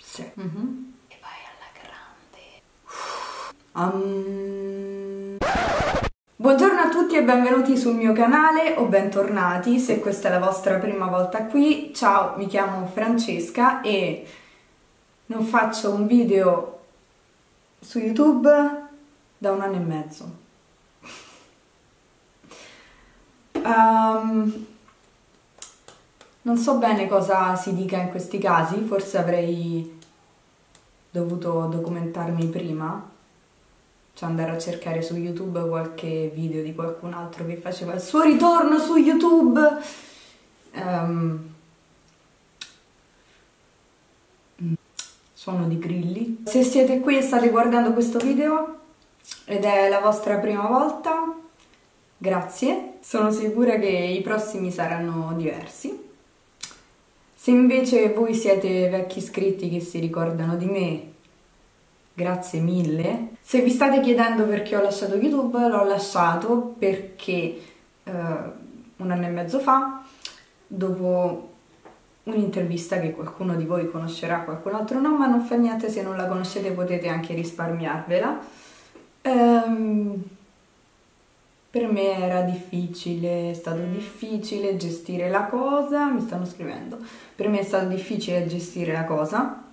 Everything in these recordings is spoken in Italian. Sì. E vai alla grande. Buongiorno a tutti e benvenuti sul mio canale, o bentornati se questa è la vostra prima volta qui. Ciao, mi chiamo Francesca e non faccio un video su YouTube da 1 anno e mezzo. Non so bene cosa si dica in questi casi, forse avrei dovuto documentarmi prima, cioè andare a cercare su YouTube qualche video di qualcun altro che faceva il suo ritorno su YouTube. Suono di grilli. Se siete qui e state guardando questo video ed è la vostra prima volta, grazie. Sono sicura che i prossimi saranno diversi. Se invece voi siete vecchi iscritti che si ricordano di me, grazie mille. Se vi state chiedendo perché ho lasciato YouTube, l'ho lasciato perché 1 anno e mezzo fa, dopo un'intervista che qualcuno di voi conoscerà, qualcun altro no, ma non fa niente se non la conoscete, potete anche risparmiarvela. Per me era difficile, è stato difficile gestire la cosa, mi stanno scrivendo, per me è stato difficile gestire la cosa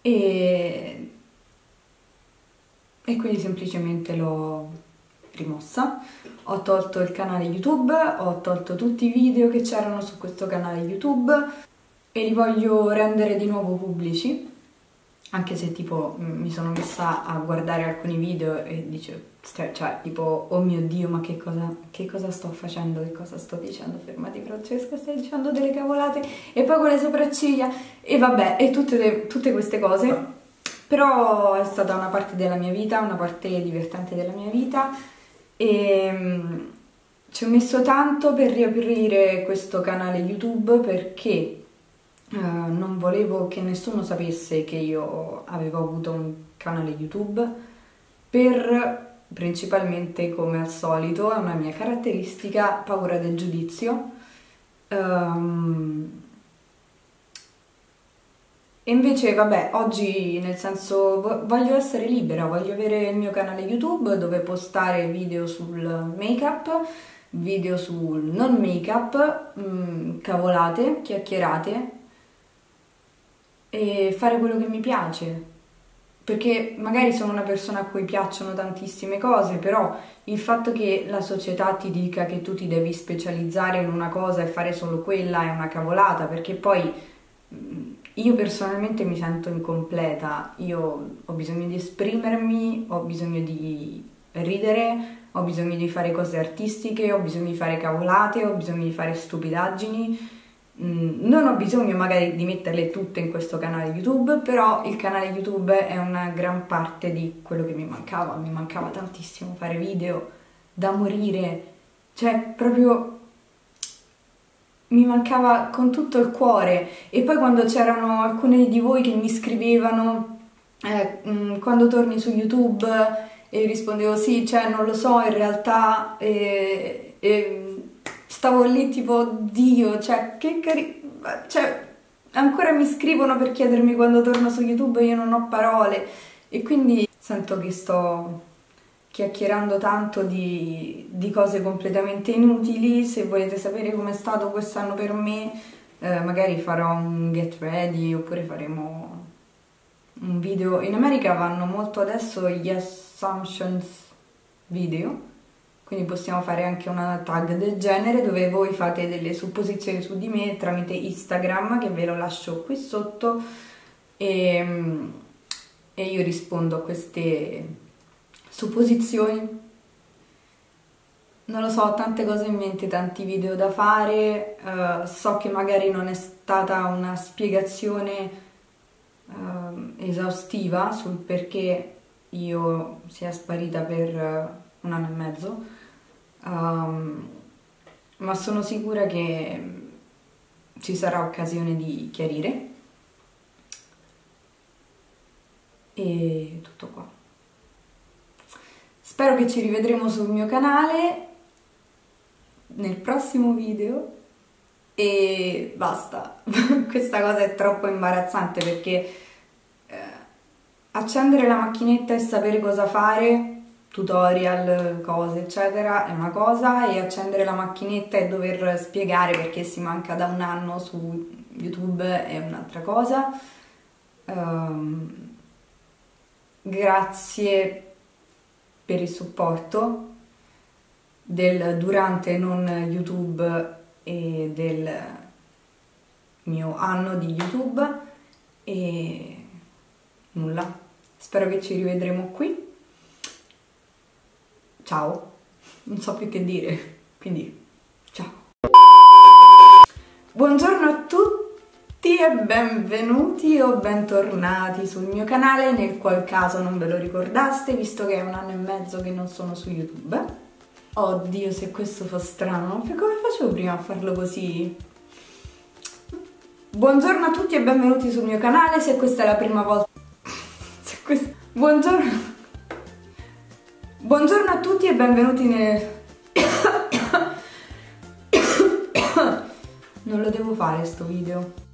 e quindi semplicemente l'ho rimossa. Ho tolto il canale YouTube, ho tolto tutti i video che c'erano su questo canale YouTube e li voglio rendere di nuovo pubblici, anche se tipo mi sono messa a guardare alcuni video e dicevo, cioè tipo, oh mio Dio, ma che cosa sto facendo, che cosa sto dicendo, fermati Francesca, stai dicendo delle cavolate, e poi con le sopracciglia, e vabbè, e tutte queste cose. Però è stata una parte della mia vita, una parte divertente della mia vita, e ci ho messo tanto per riaprire questo canale YouTube perché non volevo che nessuno sapesse che io avevo avuto un canale YouTube, per principalmente, come al solito, è una mia caratteristica, paura del giudizio, e invece vabbè, oggi, nel senso, voglio essere libera, voglio avere il mio canale YouTube dove postare video sul make-up, video sul non make-up, cavolate, chiacchierate, e fare quello che mi piace, perché magari sono una persona a cui piacciono tantissime cose, però il fatto che la società ti dica che tu ti devi specializzare in una cosa e fare solo quella è una cavolata, perché poi io personalmente mi sento incompleta, io ho bisogno di esprimermi, ho bisogno di ridere, ho bisogno di fare cose artistiche, ho bisogno di fare cavolate, ho bisogno di fare stupidaggini. Non ho bisogno magari di metterle tutte in questo canale YouTube, però il canale YouTube è una gran parte di quello che mi mancava tantissimo fare video da morire, cioè proprio mi mancava con tutto il cuore. E poi quando c'erano alcuni di voi che mi scrivevano quando torni su YouTube, e rispondevo sì, cioè non lo so in realtà, stavo lì tipo, Dio, cioè che carino, cioè ancora mi scrivono per chiedermi quando torno su YouTube e io non ho parole, e quindi sento che sto chiacchierando tanto di cose completamente inutili. Se volete sapere com'è stato quest'anno per me, magari farò un get ready, oppure faremo un video, in America vanno molto adesso gli assumptions video, quindi possiamo fare anche una tag del genere dove voi fate delle supposizioni su di me tramite Instagram, che ve lo lascio qui sotto, e io rispondo a queste supposizioni. Non lo so, ho tante cose in mente, tanti video da fare, so che magari non è stata una spiegazione esaustiva sul perché io sia sparita per 1 anno e mezzo, ma sono sicura che ci sarà occasione di chiarire. E tutto qua. Spero che ci rivedremo sul mio canale, nel prossimo video e basta. Questa cosa è troppo imbarazzante, perché accendere la macchinetta e sapere cosa fare, tutorial, cose eccetera, è una cosa, e accendere la macchinetta e dover spiegare perché si manca da un anno su YouTube è un'altra cosa. Grazie per il supporto del durante non YouTube e del mio anno di YouTube, e nulla, spero che ci rivedremo qui. Ciao, non so più che dire, quindi ciao. Buongiorno a tutti e benvenuti o bentornati sul mio canale, nel qual caso non ve lo ricordaste, visto che è un anno e mezzo che non sono su YouTube. Oddio, se questo fa strano, come facevo prima a farlo così? Buongiorno a tutti e benvenuti sul mio canale, se questa è la prima volta... Buongiorno a tutti e benvenuti nel... Non lo devo fare sto video.